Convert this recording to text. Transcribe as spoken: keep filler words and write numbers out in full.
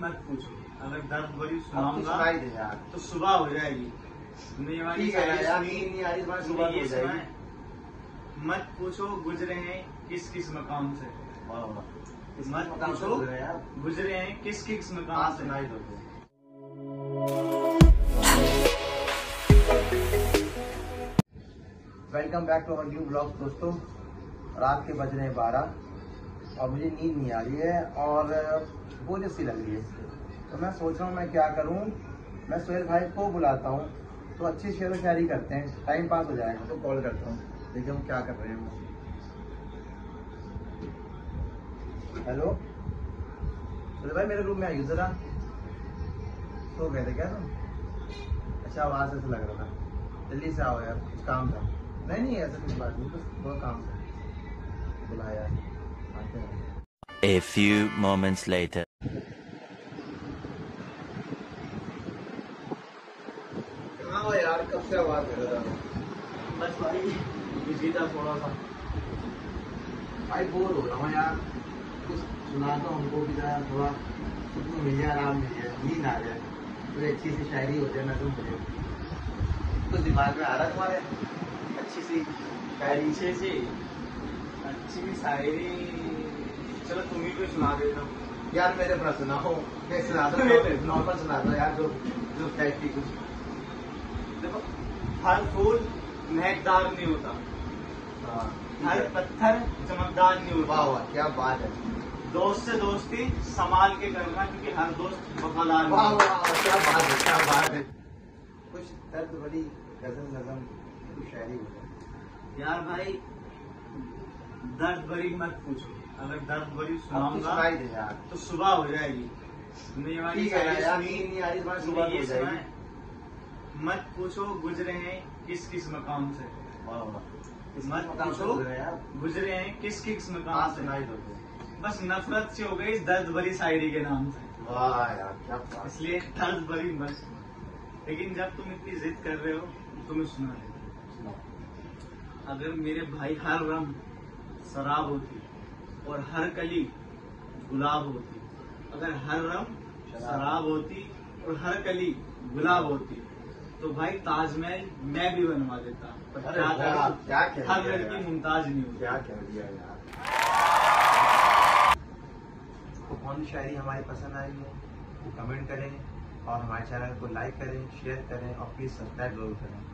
मत पूछो, अगर दर्द भरी सुनाऊंगा तो सुबह हो जाएगी। मत पूछो गुजरे हैं किस किस मकाम से, मत पूछो गुजरे हैं किस किस मकाम से। Welcome back to our new blog. दोस्तों रात के बज रहे हैं बारह और मुझे नींद नहीं आ रही है और बोझ सी लग रही है, तो मैं सोच रहा हूँ मैं क्या करूँ। मैं सुहेल भाई को बुलाता हूँ तो अच्छी शेयर शायरी करते हैं, टाइम पास हो जाएगा। तो कॉल करता हूँ, देखिए हम क्या कर रहे हैं। हेलो सुहेल भाई, मेरे रूम में आइए जरा। सो गए थे क्या तुम? अच्छा, आवाज़ ऐसा लग रहा था। जल्दी से आओ यार, कुछ काम था। नहीं नहीं ऐसा कुछ बात नहीं, बस थोड़ा काम था, बुलाया आते हैं। A few moments later. कहाँ हो यार, कब से आवाज कर रहा था? बस भाई बिजी था थोड़ा सा। भाई बोर हो रहा हूँ यार, कुछ सुनाता हूँ हमको भी यार, थोड़ा सुकून मिल जाए, आराम मिल जाए, नींद आ जाए, कोई अच्छी सी शायरी हो जाए ना। तुम मुझे कुछ दिमाग में आ रहा तुम्हारे? अच्छी सी शायरी, अच्छी सी अच्छी शायरी चलो तुम ही कोई सुना देता हूँ यार। मेरे अपना सुनाओ, मैं सुनाता हूँ, नॉर्मल सुनाता हूँ यार, जो जो टाइप की कुछ। देखो, हर फूल महकदार नहीं होता, हर पत्थर चमकदार नहीं होता। वाह वाह क्या बात है। दोस्त से दोस्ती संभाल के करना, क्योंकि हर दोस्त वफादार। वाह वाह क्या बात है, क्या बात है। कुछ दर्द बड़ी गजल नजम शायरी होता यार। भाई दर्द भरी मत पूछो, अगर दर्द भरी सुनाऊंगा तो सुबह हो जाएगी। मत पूछो गुजरे हैं किस किस मकाम से, मत पूछो गुजरे हैं किस किस मकाम से। बस नफरत से हो गई इस दर्द भरी शायरी के नाम से। वाह यार, इसलिए दर्द भरी मत। लेकिन जब तुम इतनी जिद कर रहे हो तुम्हें सुना देता। अगर मेरे भाई हर रंग शराब होती और हर कली गुलाब होती, अगर हर रंग शराब होती और हर कली गुलाब होती तो भाई ताजमहल मैं भी बनवा देता। पर क्या क्या हर लड़की मुमताज नहीं होती। क्या कह दिया यार। तो कौन शायरी हमारी पसंद आई है तो कमेंट करें और हमारे चैनल को लाइक करें, शेयर करें और प्लीज सब्सक्राइब जरूर करें।